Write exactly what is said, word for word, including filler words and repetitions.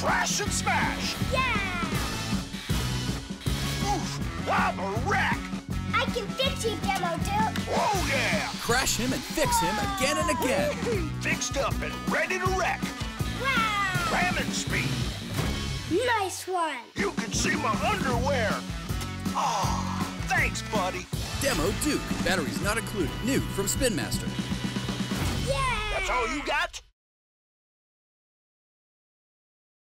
Crash and smash! Yeah! Oof, I'm a wreck! I can fix you, Demo Duke! Oh, yeah! Crash him and fix him again and again. Fixed up and ready to wreck! Wow! Ramming speed! Nice one! You can see my underwear! Oh, thanks, buddy! Demo Duke. Batteries not included. New from Spin Master. Yeah! That's all you got?